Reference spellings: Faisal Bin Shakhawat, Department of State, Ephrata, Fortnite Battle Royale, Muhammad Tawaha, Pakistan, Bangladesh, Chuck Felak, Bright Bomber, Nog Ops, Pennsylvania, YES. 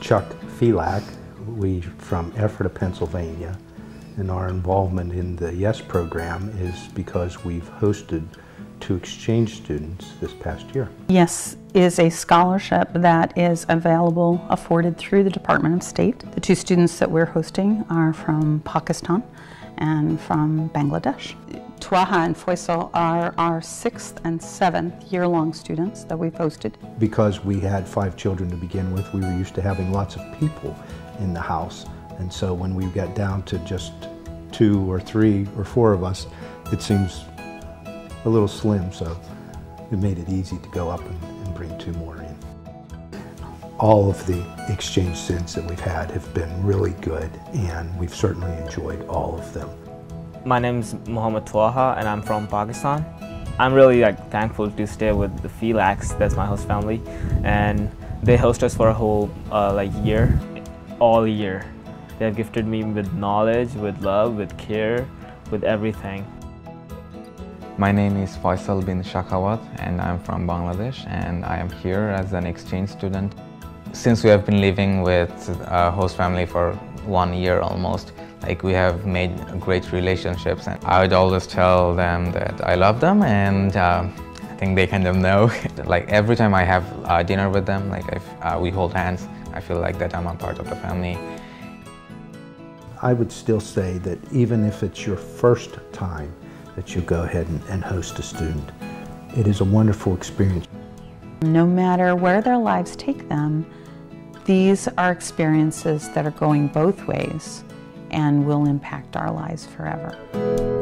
Chuck Felak, we from Ephrata, Pennsylvania, and our involvement in the YES program is because we've hosted two exchange students this past year. YES is a scholarship that is available, afforded through the Department of State. The two students that we're hosting are from Pakistan and from Bangladesh. Tawaha and Faisal are our 6th and 7th year-long students that we've hosted. Because we had 5 children to begin with, we were used to having lots of people in the house, and so when we got down to just 2 or 3 or 4 of us, it seems a little slim, so it made it easy to go up and bring 2 more in. All of the exchange students that we've had have been really good, and we've certainly enjoyed all of them. My name's Muhammad Tawaha, and I'm from Pakistan. I'm really thankful to stay with the Felaks, that's my host family, and they host us for a whole year, all year. They have gifted me with knowledge, with love, with care, with everything. My name is Faisal Bin Shakhawat, and I'm from Bangladesh, and I am here as an exchange student. Since we have been living with our host family for 1 year almost, we have made great relationships, and I would always tell them that I love them, and I think they kind of know. Every time I have dinner with them, we hold hands, I feel like that I'm a part of the family. I would still say that even if it's your first time that you go ahead and host a student, it is a wonderful experience. No matter where their lives take them, these are experiences that are going both ways and will impact our lives forever.